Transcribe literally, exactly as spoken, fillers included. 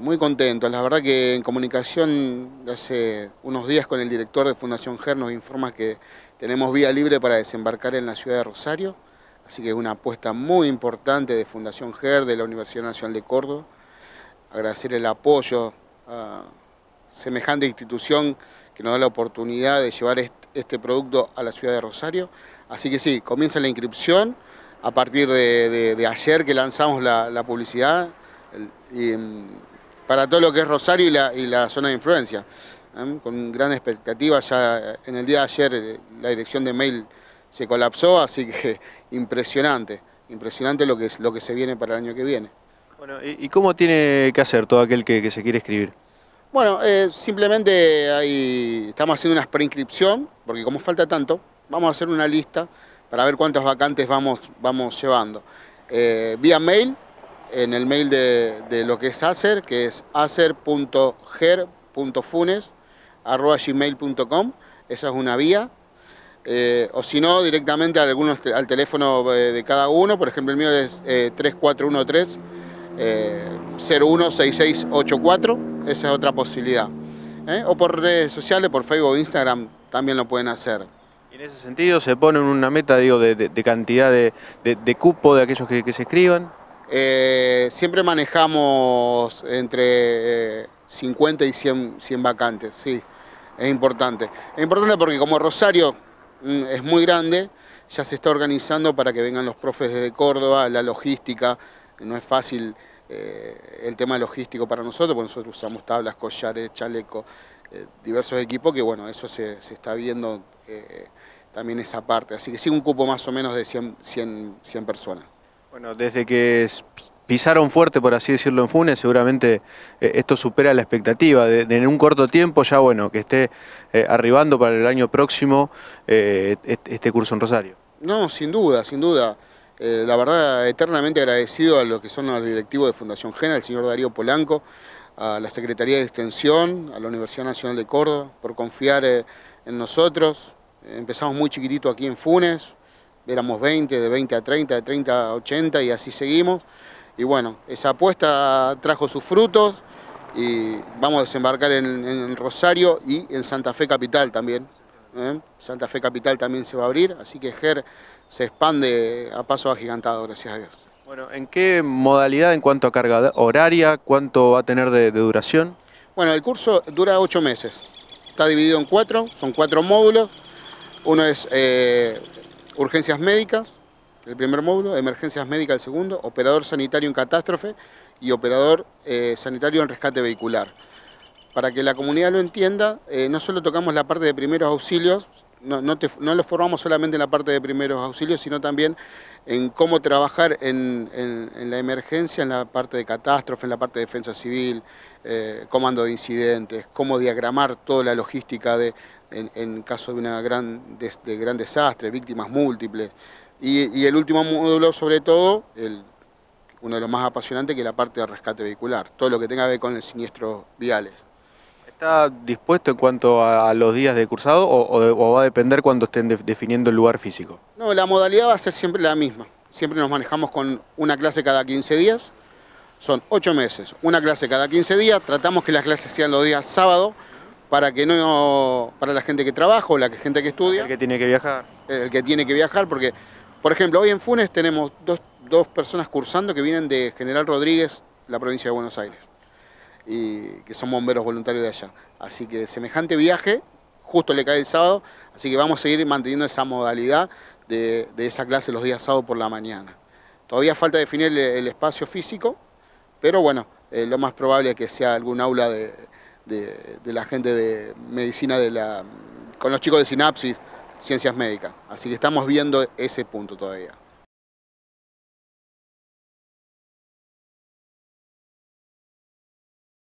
Muy contento, la verdad que en comunicación hace unos días con el director de Fundación GEER nos informa que tenemos vía libre para desembarcar en la ciudad de Rosario, así que es una apuesta muy importante de Fundación GEER, de la Universidad Nacional de Córdoba. Agradecer el apoyo a semejante institución que nos da la oportunidad de llevar este producto a la ciudad de Rosario. Así que sí, comienza la inscripción a partir de, de, de ayer que lanzamos la, la publicidad. Y, para todo lo que es Rosario y la, y la zona de influencia. ¿Eh? Con gran expectativa, ya en el día de ayer la dirección de mail se colapsó, así que impresionante, impresionante lo que, es, lo que se viene para el año que viene. Bueno, ¿y cómo tiene que hacer todo aquel que, que se quiere escribir? Bueno, eh, simplemente ahí estamos haciendo una preinscripción, porque como falta tanto, vamos a hacer una lista para ver cuántas vacantes vamos, vamos llevando. Eh, vía mail, en el mail de, de lo que es ASER, que es aser punto ger punto funes arroba gmail punto com, esa es una vía, eh, o si no, directamente a algunos, al teléfono de cada uno, por ejemplo el mío es eh, tres cuatro uno tres cero uno seis seis ocho cuatro, esa es otra posibilidad, ¿eh? O por redes sociales, por Facebook o Instagram, también lo pueden hacer. Y en ese sentido, ¿se ponen una meta, digo, de, de, de cantidad de, de, de cupo de aquellos que, que se escriban? Eh, siempre manejamos entre eh, cincuenta y cien, cien vacantes, sí, es importante. Es importante porque como Rosario mm, es muy grande, ya se está organizando para que vengan los profes desde Córdoba, la logística, no es fácil eh, el tema logístico para nosotros, porque nosotros usamos tablas, collares, chalecos, eh, diversos equipos, que bueno, eso se, se está viendo eh, también esa parte. Así que sí, un cupo más o menos de cien, cien, cien personas. Bueno, desde que pisaron fuerte, por así decirlo, en Funes, seguramente eh, esto supera la expectativa. De, de en un corto tiempo ya, bueno, que esté eh, arribando para el año próximo eh, este curso en Rosario. No, sin duda, sin duda. Eh, la verdad, eternamente agradecido a lo que son los directivos de Fundación GEER, al señor Darío Polanco, a la Secretaría de Extensión, a la Universidad Nacional de Córdoba, por confiar eh, en nosotros. Empezamos muy chiquitito aquí en Funes. Éramos veinte, de veinte a treinta, de treinta a ochenta y así seguimos. Y bueno, esa apuesta trajo sus frutos y vamos a desembarcar en, en Rosario y en Santa Fe Capital también. ¿Eh? Santa Fe Capital también se va a abrir, así que GEER se expande a paso agigantado, gracias a Dios. Bueno, ¿en qué modalidad, en cuanto a carga horaria, cuánto va a tener de, de duración? Bueno, el curso dura ocho meses, está dividido en cuatro, son cuatro módulos. Uno es... Eh, Urgencias médicas, el primer módulo, emergencias médicas, el segundo, operador sanitario en catástrofe y operador eh, sanitario en rescate vehicular. Para que la comunidad lo entienda, eh, no solo tocamos la parte de primeros auxilios, no, no, te, no lo formamos solamente en la parte de primeros auxilios, sino también en cómo trabajar en, en, en la emergencia, en la parte de catástrofe, en la parte de defensa civil, eh, comando de incidentes, cómo diagramar toda la logística de... En, en caso de una gran, de, de gran desastre, víctimas múltiples. Y, y el último módulo, sobre todo, el, uno de los más apasionantes, que es la parte de rescate vehicular, todo lo que tenga que ver con los siniestros viales. ¿Está dispuesto en cuanto a, a los días de cursado o, o, o va a depender cuando estén de, definiendo el lugar físico? No, la modalidad va a ser siempre la misma. Siempre nos manejamos con una clase cada quince días, son ocho meses, una clase cada quince días, tratamos que las clases sean los días sábado, para que no para la gente que trabaja o la gente que estudia. El que tiene que viajar. El que tiene que viajar, porque, por ejemplo, hoy en Funes tenemos dos, dos personas cursando que vienen de General Rodríguez, la provincia de Buenos Aires, y que son bomberos voluntarios de allá. Así que semejante viaje, justo le cae el sábado, así que vamos a seguir manteniendo esa modalidad de, de esa clase los días sábado por la mañana. Todavía falta definir el, el espacio físico, pero bueno, eh, lo más probable es que sea algún aula de... De, de la gente de medicina, de la, con los chicos de Sinapsis, ciencias médicas. Así que estamos viendo ese punto todavía.